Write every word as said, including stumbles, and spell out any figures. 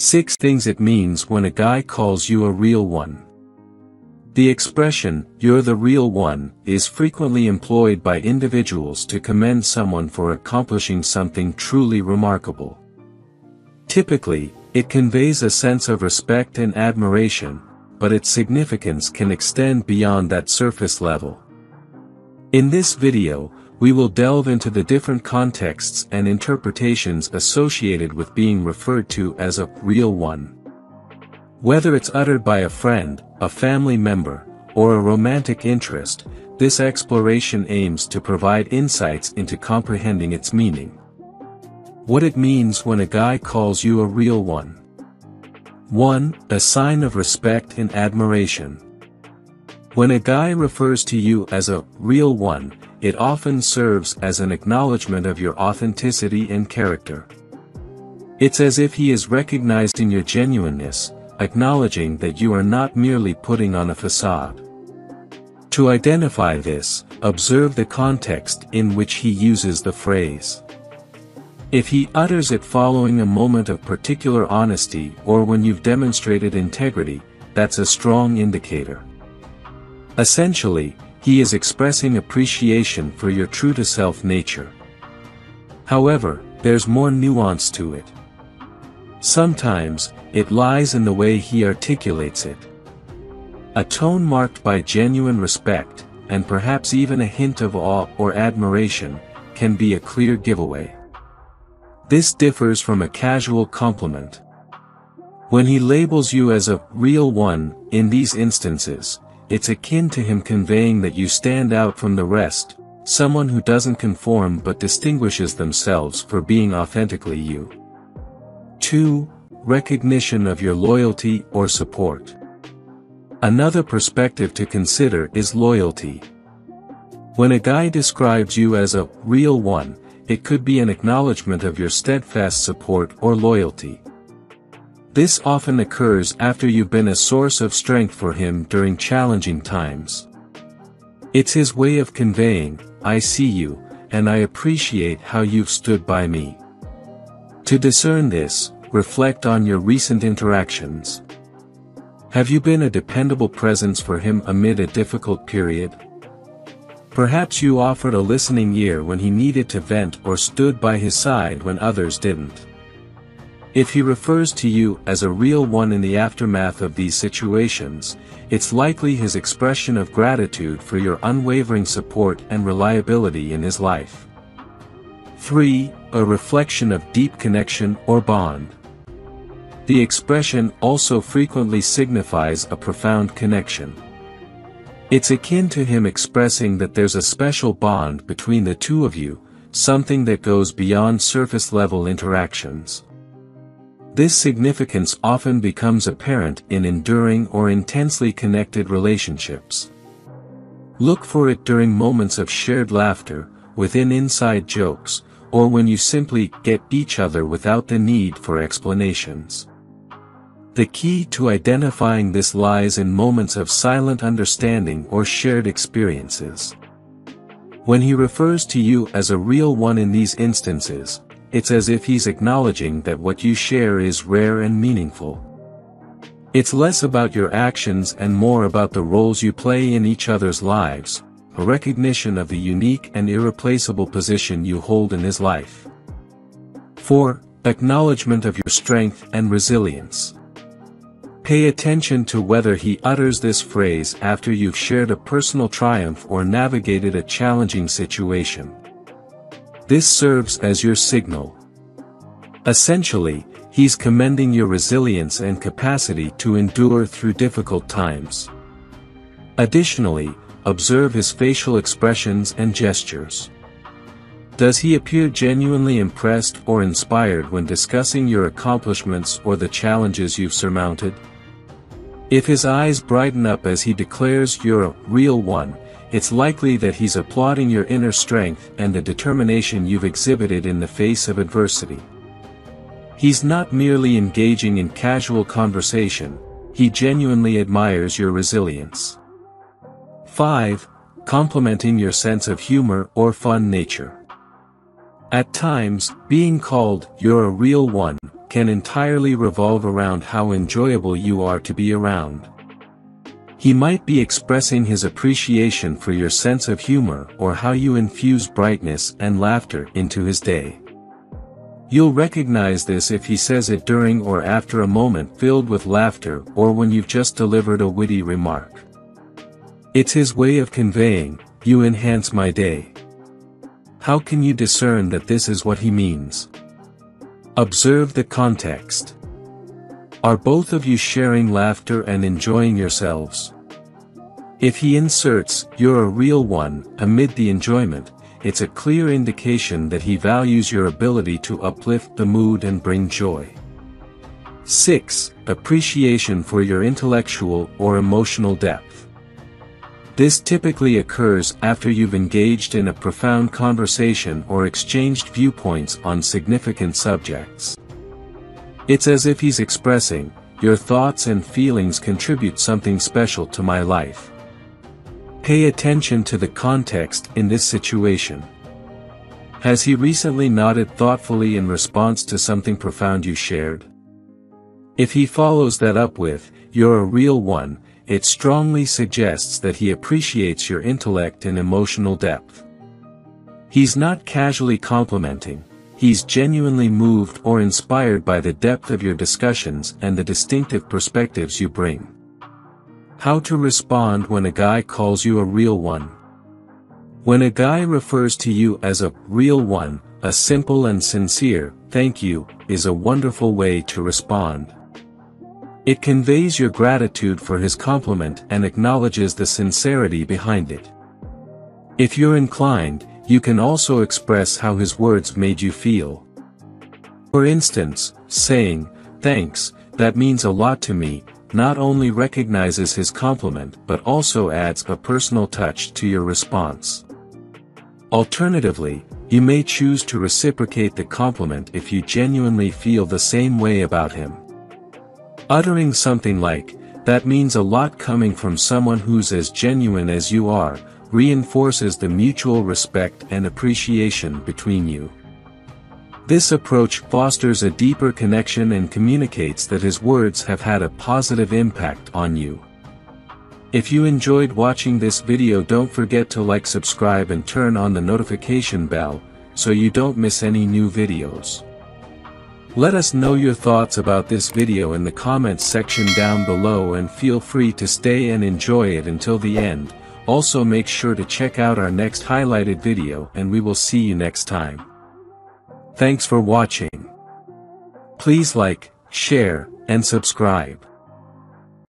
Six things it means when a guy calls you a real one. The expression, "you're the real one," is frequently employed by individuals to commend someone for accomplishing something truly remarkable. Typically, it conveys a sense of respect and admiration, but its significance can extend beyond that surface level. In this video, we will delve into the different contexts and interpretations associated with being referred to as a real one. Whether it's uttered by a friend, a family member, or a romantic interest, this exploration aims to provide insights into comprehending its meaning. What it means when a guy calls you a real one. one A sign of respect and admiration. When a guy refers to you as a real one, it often serves as an acknowledgement of your authenticity and character. It's as if he is recognizing your genuineness, acknowledging that you are not merely putting on a facade. To identify this, observe the context in which he uses the phrase. If he utters it following a moment of particular honesty or when you've demonstrated integrity, that's a strong indicator. Essentially, he is expressing appreciation for your true-to-self nature. However, there's more nuance to it. Sometimes, it lies in the way he articulates it. A tone marked by genuine respect, and perhaps even a hint of awe or admiration, can be a clear giveaway. This differs from a casual compliment. When he labels you as a real one, in these instances, it's akin to him conveying that you stand out from the rest, someone who doesn't conform but distinguishes themselves for being authentically you. two Recognition of your loyalty or support. Another perspective to consider is loyalty. When a guy describes you as a real one, it could be an acknowledgement of your steadfast support or loyalty. This often occurs after you've been a source of strength for him during challenging times. It's his way of conveying, "I see you, and I appreciate how you've stood by me." To discern this, reflect on your recent interactions. Have you been a dependable presence for him amid a difficult period? Perhaps you offered a listening ear when he needed to vent or stood by his side when others didn't. If he refers to you as a real one in the aftermath of these situations, it's likely his expression of gratitude for your unwavering support and reliability in his life. three A reflection of deep connection or bond. The expression also frequently signifies a profound connection. It's akin to him expressing that there's a special bond between the two of you, something that goes beyond surface-level interactions. This significance often becomes apparent in enduring or intensely connected relationships. Look for it during moments of shared laughter, within inside jokes, or when you simply get each other without the need for explanations. The key to identifying this lies in moments of silent understanding or shared experiences. When he refers to you as a real one in these instances, it's as if he's acknowledging that what you share is rare and meaningful. It's less about your actions and more about the roles you play in each other's lives, a recognition of the unique and irreplaceable position you hold in his life. four Acknowledgement of your strength and resilience. Pay attention to whether he utters this phrase after you've shared a personal triumph or navigated a challenging situation. This serves as your signal. Essentially, he's commending your resilience and capacity to endure through difficult times. Additionally, observe his facial expressions and gestures. Does he appear genuinely impressed or inspired when discussing your accomplishments or the challenges you've surmounted? If his eyes brighten up as he declares you're a real one, it's likely that he's applauding your inner strength and the determination you've exhibited in the face of adversity. He's not merely engaging in casual conversation, he genuinely admires your resilience. five Complementing your sense of humor or fun nature. At times, being called "you're a real one" can entirely revolve around how enjoyable you are to be around. He might be expressing his appreciation for your sense of humor or how you infuse brightness and laughter into his day. You'll recognize this if he says it during or after a moment filled with laughter or when you've just delivered a witty remark. It's his way of conveying, "You enhance my day." How can you discern that this is what he means? Observe the context. Are both of you sharing laughter and enjoying yourselves? If he inserts, "You're a real one," amid the enjoyment, it's a clear indication that he values your ability to uplift the mood and bring joy. six. Appreciation for your intellectual or emotional depth. This typically occurs after you've engaged in a profound conversation or exchanged viewpoints on significant subjects. It's as if he's expressing, "Your thoughts and feelings contribute something special to my life." Pay attention to the context in this situation. Has he recently nodded thoughtfully in response to something profound you shared? If he follows that up with, "You're a real one," it strongly suggests that he appreciates your intellect and emotional depth. He's not casually complimenting, he's genuinely moved or inspired by the depth of your discussions and the distinctive perspectives you bring. How to respond when a guy calls you a real one. When a guy refers to you as a real one, a simple and sincere "thank you" is a wonderful way to respond. It conveys your gratitude for his compliment and acknowledges the sincerity behind it. If you're inclined, you can also express how his words made you feel. For instance, saying, "Thanks, that means a lot to me," not only recognizes his compliment but also adds a personal touch to your response. Alternatively, you may choose to reciprocate the compliment if you genuinely feel the same way about him. Uttering something like, "That means a lot," coming from someone who's as genuine as you are, reinforces the mutual respect and appreciation between you. This approach fosters a deeper connection and communicates that his words have had a positive impact on you. If you enjoyed watching this video, don't forget to like, subscribe, and turn on the notification bell, so you don't miss any new videos. Let us know your thoughts about this video in the comments section down below, and feel free to stay and enjoy it until the end. Also, make sure to check out our next highlighted video, and we will see you next time. Thanks for watching. Please like, share, and subscribe.